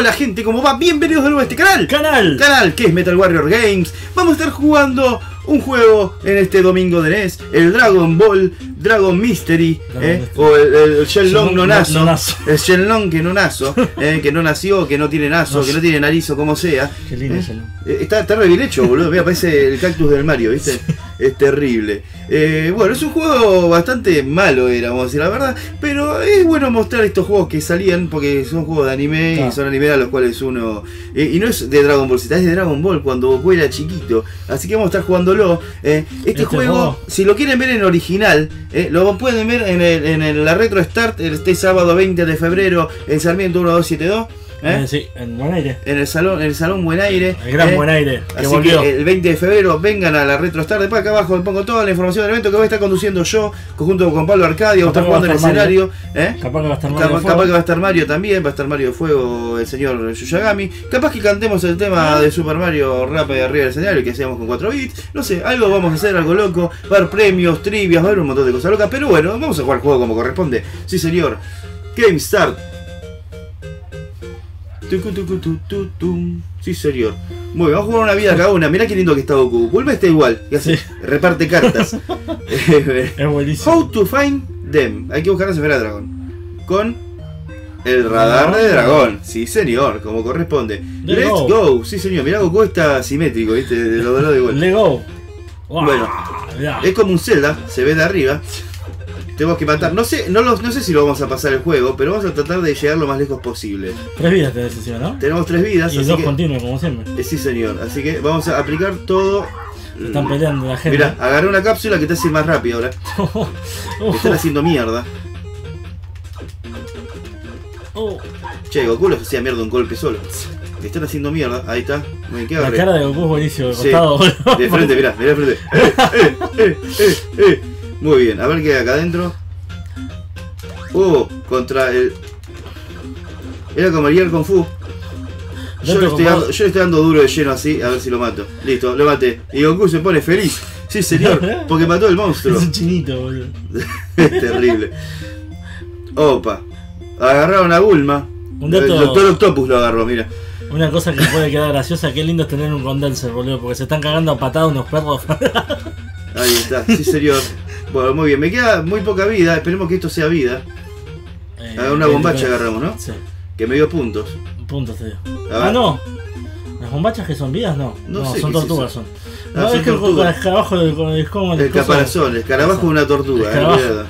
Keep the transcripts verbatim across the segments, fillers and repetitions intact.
Hola gente, ¿cómo va? Bienvenidos de nuevo a este canal Canal Canal que es Metal Warrior Games. Vamos a estar jugando un juego en este domingo de N E S, el Dragon Ball, Dragon Mystery, Dragon eh, o el, el Shenlong no nazo, el Shenlong que no nazo, eh, que no nació, que no tiene nazo, no que no tiene nariz o como sea. Qué lindo, eh, está, está re bien hecho, boludo. Mira, parece el cactus del Mario, ¿viste? Sí. Es terrible. Eh, bueno, es un juego bastante malo, era, vamos a decir la verdad, pero es bueno mostrar estos juegos que salían, porque son juegos de anime, claro. Y son anime a los cuales uno... Eh, y no es de Dragon Ball Z, es de Dragon Ball cuando Goku era chiquito. Así que vamos a estar jugándolo. Eh, este, este juego, juego, si lo quieren ver en original, eh, lo pueden ver en, el, en el, la Retro Star este sábado veinte de febrero en Sarmiento uno dos siete dos. ¿Eh? Sí, en Buen Aire. En el salón, en el salón Buen Aire. El gran eh. Buen Aire. Que Así volvió. Que el veinte de febrero vengan a la Retro Star. Después acá abajo les pongo toda la información del evento que voy a estar conduciendo yo, junto con Pablo Arcadia. Vamos a estar jugando en el escenario. ¿Eh? Capaz que va a estar Mario. Cap capaz que va a estar Mario también. Va a estar Mario de Fuego, el señor Yuyagami. Capaz que cantemos el tema de Super Mario Rap de arriba del escenario, que hacíamos con cuatro bits. No sé, algo vamos a hacer, algo loco. Va a haber premios, trivias, va a haber un montón de cosas locas. Pero bueno, vamos a jugar el juego como corresponde. Sí, señor. Game Start. Sí, señor. Muy bien, vamos a jugar una vida cada una. Mirá qué lindo que está Goku. Bulma está igual. Y hace, sí. Reparte cartas. Es buenísimo. How to find them. Hay que buscar a Esfera Dragón. Con el radar de dragón. Sí, señor. Como corresponde. Let Let's go. go. Sí, señor. Mirá, Goku está simétrico, ¿viste? De lo de lo de igual. Let's go. Wow. Bueno, yeah. Es como un Zelda. Se ve de arriba. Tenemos que matar, no sé, no, los, no sé si lo vamos a pasar el juego, pero vamos a tratar de llegar lo más lejos posible. Tres vidas tenés encima, ¿no? Tenemos tres vidas. Y así dos continuos, como siempre. Eh, sí, señor. Así que vamos a aplicar todo. Se están peleando la gente. Mirá, agarré una cápsula que te hace más rápido ahora. Me están haciendo mierda. Che, Goku los hacía mierda un golpe solo. Me están haciendo mierda, ahí está. Bien, la cara de Goku es buenísima, de sí. Costado. De frente, mirá, mirá de frente. Eh, eh, eh, eh, eh. Muy bien, a ver qué hay acá adentro. Oh, contra el... Era como el Gear Kung Fu. Yo le, estoy dando, yo le estoy dando duro de lleno así, a ver si lo mato. Listo, lo maté. Y Goku se pone feliz. Sí, señor, porque mató al monstruo. Es un chinito, boludo. Es terrible. Opa. Agarraron a Bulma. Un dato... El Doctor Octopus lo agarró, mira. Una cosa que puede quedar graciosa, qué lindo es tener un condenser, boludo, porque se están cagando a patadas unos perros. Ahí está, sí, señor. Bueno, muy bien, me queda muy poca vida, esperemos que esto sea vida. Eh, una bombacha eh, agarramos, ¿no? Sí. Que me dio puntos. Puntos te dio. Ah, no. ¿Las bombachas que son vidas? No. No, no sé son tortugas. Son. No, no, es que con el escarabajo del El caparazón, el escarabajo es una tortuga. El, eh,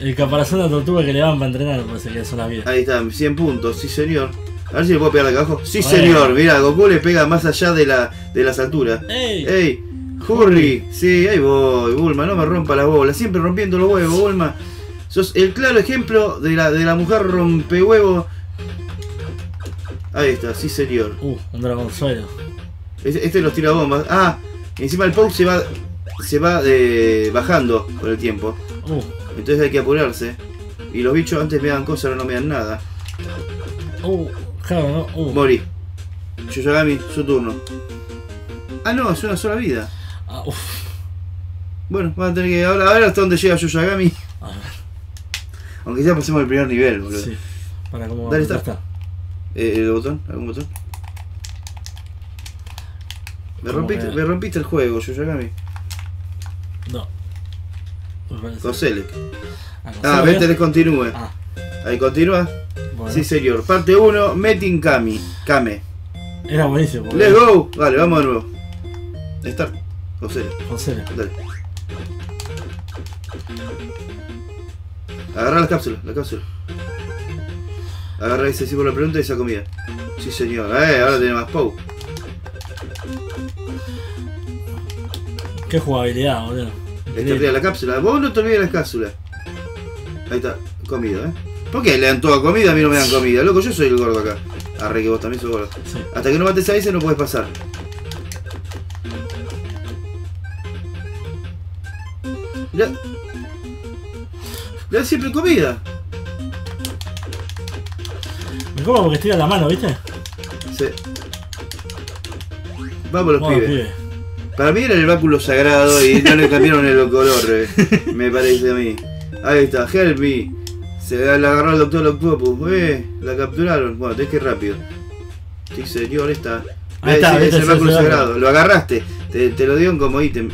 el caparazón de la tortuga que le van para entrenar, parece que son las vidas. Ahí está, cien puntos, sí, señor. A ver si le puedo pegar acá abajo. Sí, eh. señor, mirá, Goku le pega más allá de, la, de las alturas. ¡Ey! Ey. Hurry, sí, ahí voy, Bulma, no me rompa las bolas, siempre rompiendo los huevos, Bulma. Sos el claro ejemplo de la, de la mujer rompehuevo. Ahí está, sí señor. Uh, un dragonzuelo. Este, este los tira bombas. Ah, encima el Pou se va se va de, bajando con el tiempo. Uh. Entonces hay que apurarse. Y los bichos antes me dan cosas, ahora no me dan nada. Uh, claro, no. Uh. Morí. Yoyagami, su turno. Ah, no, es una sola vida. Ah, uf. Bueno, vamos a tener que ahora a ver hasta dónde llega Yuyagami. A ver. Aunque ya pasemos el primer nivel, boludo. Sí. Para cómo dale, está. está. Eh, ¿El botón? ¿Algún botón? Me rompiste, me rompiste el juego, Yuyagami. No. Coselec. Ah, vete, descontinúe. Ah. Ahí continúa. Bueno. Sí, señor. Parte uno, Metin Kami. Kame. Era buenísimo. Boludo. Let's go. Vale, vamos de nuevo. Start. José. José. Dale. Agarra la cápsula, la cápsula. Agarra ese sí por la pregunta y esa comida. Sí señor. Eh, ahora tiene más Pou. Qué jugabilidad, boludo. Está arriba la cápsula. Vos no te olvides la cápsula. Ahí está, comida, eh. ¿Por qué le dan toda comida? A mí no me dan comida, loco, yo soy el gordo acá. Arre que vos también sos gordo. Sí. Hasta que no mates a ese no puedes pasar. Le da, le da siempre comida. Me como porque estira la mano, ¿viste? Sí. Vamos los pibes. pibes. Para mí era el báculo sagrado y no le cambiaron el color, eh, me parece a mí. Ahí está, help me. Se la agarró el Doctor Octopus, eh, la capturaron. Bueno, tenés que ir rápido. estoy seguro, está. Ahí está, es el báculo sagrado. Lo agarraste, te, te lo dieron como ítem.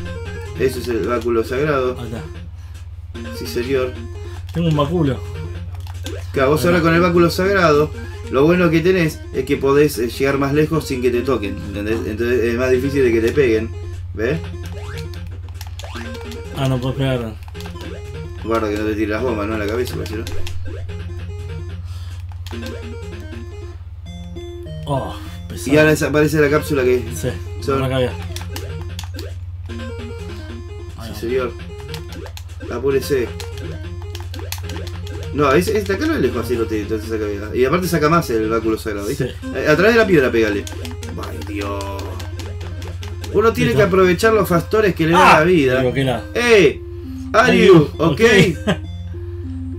Eso es el báculo sagrado. Ahí está. Sí, señor. Tengo un báculo. Claro, vos ahora con el báculo sagrado, lo bueno que tenés es que podés llegar más lejos sin que te toquen, ¿entendés? Entonces es más difícil de que te peguen. ¿Ves? Ah, no puedo pegar. Guarda que no te tires las bombas, ¿no? En la cabeza, ¿no? Oh, pesado. Y ahora desaparece la cápsula que... Sí, son... no la cabía. Sí, señor. Apúrese. No, es, es, acá no es lejos así, no te, te saca vida. Y aparte saca más el báculo sagrado, ¿viste? Sí. A, a través de la piedra pégale. ¡Ay, Dios! Uno tiene que aprovechar los factores que le ah, dan la vida. Digo que la... ¡Ey! ¿Are you okay?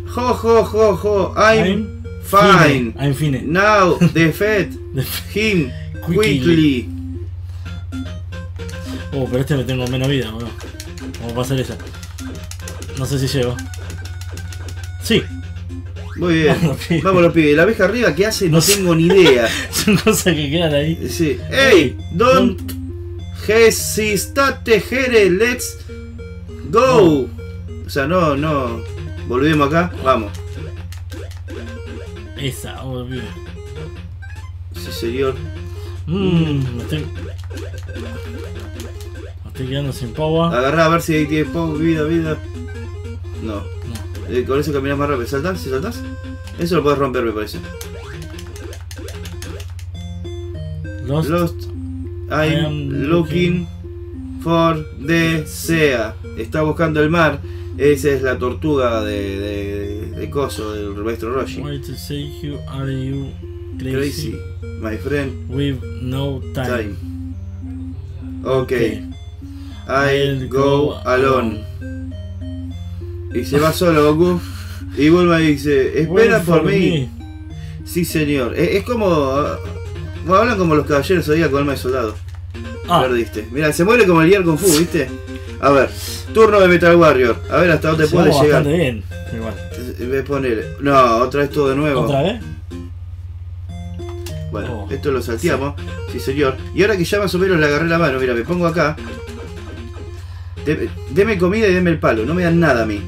Jo, jo, jo, jo. I'm, I'm fine. fine. I'm fine. Now, defeat him quickly. Oh, pero este me tengo menos vida, boludo. Vamos a pasar esa. No sé si llego. Sí. Muy bien. Vamos los pibes. La abeja arriba, ¿qué hace? No, no tengo ni idea. Son cosas que quedan ahí. Sí. Hey, don't, don't. hesitate, here, let's go. No. O sea, no, no. Volvemos acá. Vamos. Esa, volvemos. Sí, señor. Mmm, me estoy... me estoy quedando sin power. Agarrá a ver si ahí tiene power, vida, vida. No. Eh, con eso caminas más rápido. ¿Saltás? ¿Si saltás? Eso lo podés romper, me parece. Lost. Lost. I'm, I'm looking, looking for the sea. Está buscando el mar. Esa es la tortuga de, de, de, de coso, del maestro Roshi. Why to say you are you crazy? Crazy, my friend. We've no time. time. Okay. okay. I'll go, go alone. Y se va solo Goku y Bulma y dice, espera por mí. Me. Sí señor, es, es como, uh, hablan como los caballeros hoy con alma de soldado. Ah. Perdiste. Mira, se muere como el Gear Kung Fu, ¿viste? A ver, turno de Metal Warrior. A ver hasta dónde puede llegar. Bien. Igual. Ponele. No, otra vez todo de nuevo. ¿Otra vez? Bueno, oh. Esto lo salteamos. Sí. sí señor. Y ahora que ya más o menos le agarré la mano, mira, me pongo acá. Deme comida y deme el palo, no me dan nada a mí.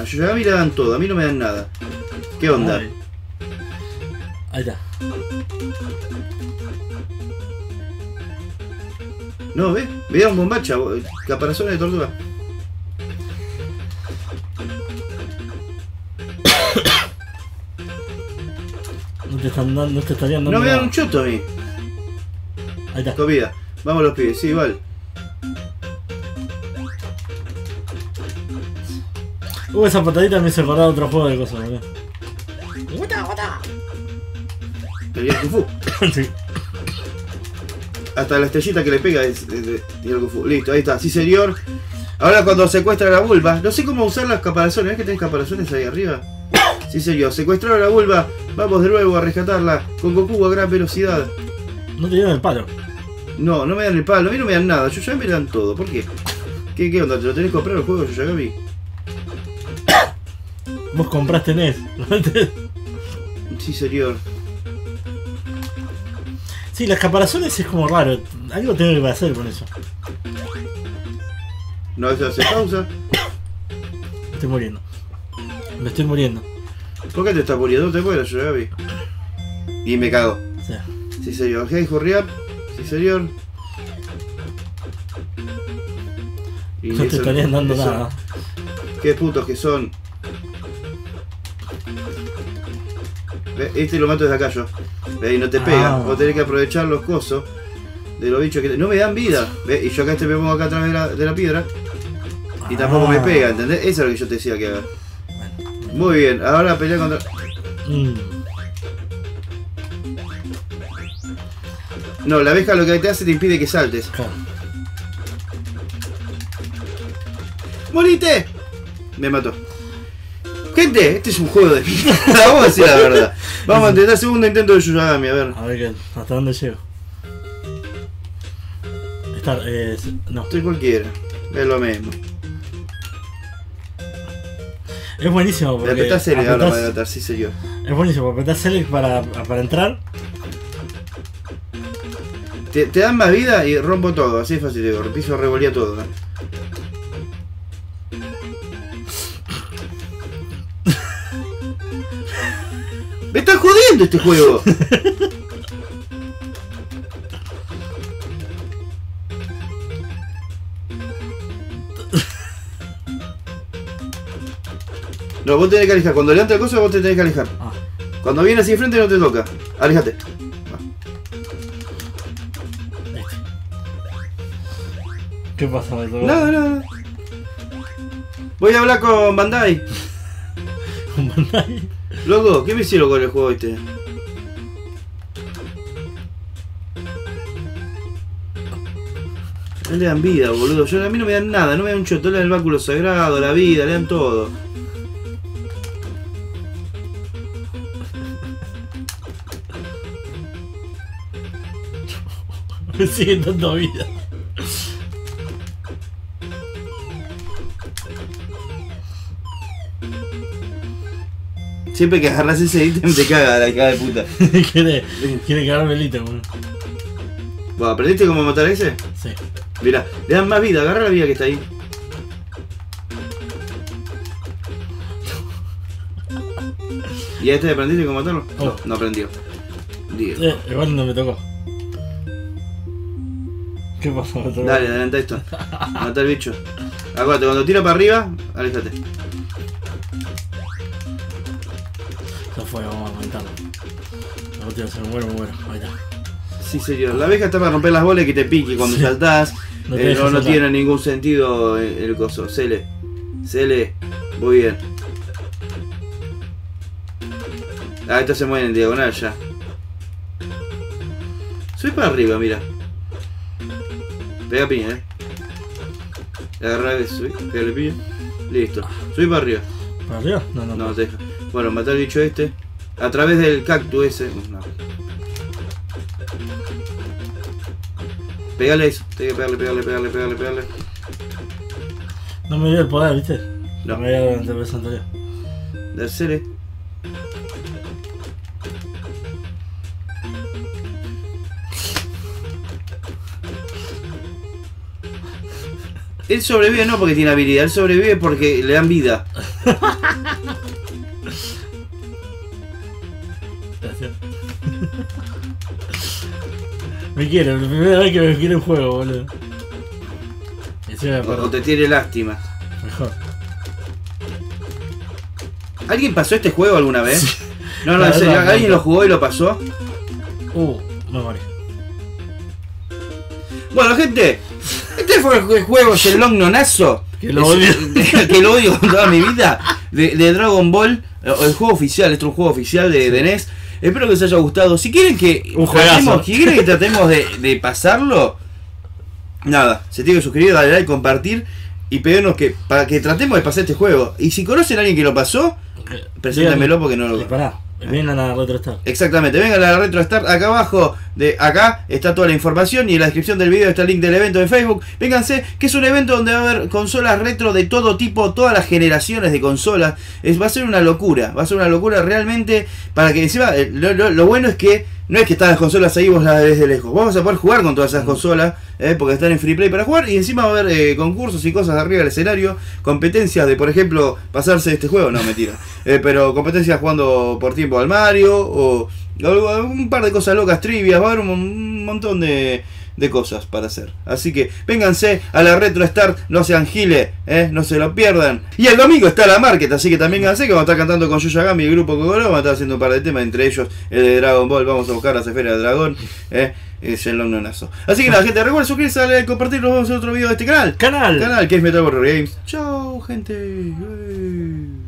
A Yoyagami le dan todo, a mí no me dan nada. ¿Qué onda? Ay. Ahí está. No, ¿ves? Me dieron bombacha, caparazones de tortuga. No te están dando, no te estarían dando. No me dan un choto a mí. Ahí está. Comida. Vamos los pibes, sí, igual. Uh, esa patadita me hizo acordar otro juego de cosas, ¿verdad? ¡Guata, guata! El Gear Kung Fu. Sí. Hasta la estrellita que le pega es el Gear Kung Fu. Listo, ahí está. Sí, señor. Ahora cuando secuestra a la Bulma. No sé cómo usar las caparazones. ¿Ves que tenés caparazones ahí arriba? Sí, señor. Secuestraron a la Bulma. Vamos de nuevo a rescatarla. Con Goku a gran velocidad. ¿No te dieron el palo? No, no me dan el palo. A mí no me dan nada. Yo ya me dan todo. ¿Por qué? ¿Qué, qué onda? ¿Te lo tenés que comprar el juego, Yoyagami? Vos compraste N E S. Sí, señor. Sí, las caparazones es como raro. Algo tengo que hacer con eso. No, eso hace pausa. Me estoy muriendo. Me estoy muriendo. ¿Por qué te estás muriendo? Te mueras, yo ya vi. Y me cago. Sí, sí señor. Hey, hurry up. Sí, señor. Y no te estarían dando nada. Qué putos que son. Este lo mato desde acá yo. ¿Ve? Y no te pega. Ah. Vos tenés que aprovechar los cosos de los bichos que te... No me dan vida. ¿Ve? Y yo acá este me pongo acá atrás de la, de la piedra. Y tampoco ah. me pega, ¿entendés? Eso es lo que yo te decía que haga. Bueno. Muy bien, ahora pelea contra... Mm. No, la abeja lo que te hace te impide que saltes. Oh. ¡Morite! Me mató. Gente, este es un juego de mierda, vamos a decir la verdad. Vamos a intentar segundo intento de Yoyagami, a ver. A ver qué, hasta dónde llego. Estar, eh, no. Estoy cualquiera, es lo mismo. Es buenísimo porque... Apretás L ahora para atar, sí señor. Es buenísimo porque apretás L para, para entrar. Te, te dan más vida y rompo todo, así es fácil, digo, piso revolía todo, ¿no? ¡Me está jodiendo este juego! No, vos tenés que alejar. Cuando levanta la cosa, vos te tenés que alejar. Ah. Cuando viene así enfrente no te toca. Alejate. ¿Qué pasa, Beto? Nada, nada. Voy a hablar con Bandai. ¿Con Bandai? Loco, ¿qué me hicieron con el juego este? No le dan vida, boludo. Yo, a mí no me dan nada, no me dan un choto. Le dan el báculo sagrado, la vida, le dan todo. Me siguen dando vida. Siempre que agarras ese ítem te caga, la caga de puta. Quiere, quiere cagarme el ítem, boludo. Bueno, ¿aprendiste cómo matar a ese? Sí. Mirá, le dan más vida, agarra la vida que está ahí. ¿Y a este aprendiste cómo matarlo? Oh. No, no aprendió. Eh, igual no me tocó. ¿Qué pasó? Dale, adelanta esto. Mata al bicho. Acuérdate, cuando tira para arriba, aléjate. No fue, vamos a aguantarlo. No, tío, se me muero, me muero. Ahí está. Sí, señor. La abeja está para romper las bolas y que te pique cuando sí. saltás. No, eh, no, no tiene ningún sentido el, el coso. Cele. Cele. Muy bien. Ah, estos se mueven en diagonal ya. Soy para arriba, mira. Pega piña, eh. Agarra, subí, pega la piña. Listo. Subí para arriba. ¿Para arriba? No, no. No, te deja. Bueno, matar al bicho este. A través del cactus ese. No. Pegale eso. Tengo que pegarle, pegarle, pegarle, pegarle, pegarle. No me dio el poder, ¿viste? No. Me dio el poder anterior. Tercero. Él sobrevive no porque tiene habilidad, él sobrevive porque le dan vida. Gracias. Me quiere, la primera vez que me quiere un juego, boludo. O te tiene lástima. Mejor. ¿Alguien pasó este juego alguna vez? Sí. No, no, en serio, ¿alguien lo jugó y lo pasó? Uh, me morí. Bueno, gente. Este fue el juego Shenlong nonazo, que lo odio, que lo odio con toda mi vida, de, de Dragon Ball, el juego oficial, esto es un juego oficial de, de N E S. Espero que os haya gustado. Si quieren que tratemos, si quieren que tratemos de, de pasarlo, nada, se tiene que suscribir, darle like, compartir y pedirnos que para que tratemos de pasar este juego. Y si conocen a alguien que lo pasó, preséntamelo porque no lo conozco. Vengan a la Retro Star. Exactamente, vengan a la Retro Star. Acá abajo, de acá, está toda la información. Y en la descripción del video está el link del evento de Facebook. Vénganse, que es un evento donde va a haber consolas retro de todo tipo, todas las generaciones de consolas. Es, va a ser una locura, va a ser una locura realmente. Para que encima, lo, lo, lo bueno es que no es que están las consolas ahí, vos las ves de lejos. Vamos a poder jugar con todas esas consolas, eh, porque están en free play para jugar. Y encima va a haber eh, concursos y cosas arriba del escenario. Competencias de, por ejemplo, pasarse este juego. No, mentira. Eh, pero competencias jugando por tiempo al Mario. O, o un par de cosas locas, trivias. Va a haber un, un montón de, de cosas para hacer. Así que vénganse a la Retro Star. No sean giles, eh, no se lo pierdan. Y el domingo está la Market. Así que también vénganse, que vamos a estar cantando con Yoyagami y el grupo Gogoro. Vamos a estar haciendo un par de temas. Entre ellos el de Dragon Ball. Vamos a buscar las esferas de dragón. Eh, es el nonazo. Así que nada, gente, recuerden suscribirse, darle like, compartir. Nos vemos en otro video de este canal. Canal. Canal que es Metal Warrior Games. Chao, gente.